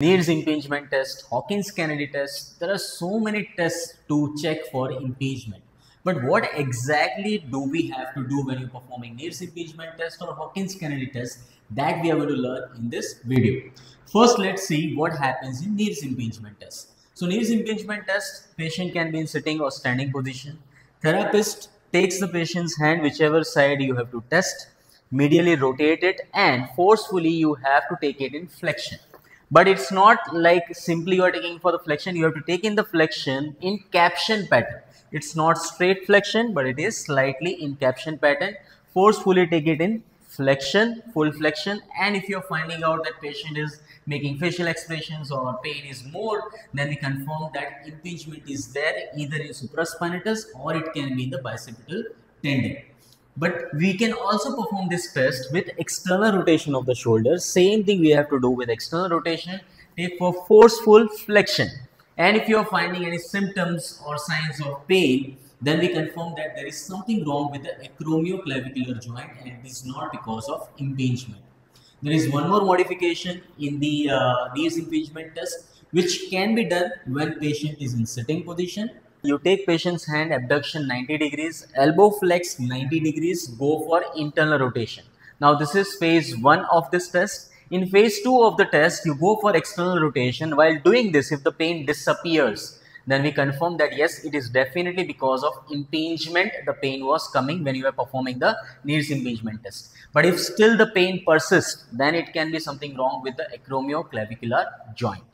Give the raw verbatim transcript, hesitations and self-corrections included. Neer's impingement test, Hawkins Kennedy test. There are so many tests to check for impingement. But what exactly do we have to do when you're performing Neer's impingement test or Hawkins Kennedy test? That we are going to learn in this video. First, let's see what happens in Neer's impingement test. So, Neer's impingement test, patient can be in sitting or standing position. Therapist takes the patient's hand, whichever side you have to test, medially rotate it, and forcefully you have to take it in flexion. But it's not like simply you are taking for the flexion, you have to take in the flexion in caption pattern. It's not straight flexion, but it is slightly in caption pattern. Forcefully take it in flexion, full flexion. And if you're finding out that patient is making facial expressions or pain is more, then we confirm that impingement is there either in supraspinatus or it can be in the bicipital tendon. But we can also perform this test with external rotation of the shoulder. Same thing we have to do with external rotation. Take for forceful flexion. And if you are finding any symptoms or signs of pain, then we confirm that there is something wrong with the acromioclavicular joint and it is not because of impingement. There is one more modification in the uh, Neer's impingement test which can be done when patient is in sitting position. You take patient's hand, abduction ninety degrees, elbow flex ninety degrees, go for internal rotation. Now this is phase one of this test. In phase two of the test, you go for external rotation. While doing this, if the pain disappears, then we confirm that yes, it is definitely because of impingement the pain was coming when you were performing the Neer's impingement test. But if still the pain persists, then it can be something wrong with the acromioclavicular joint.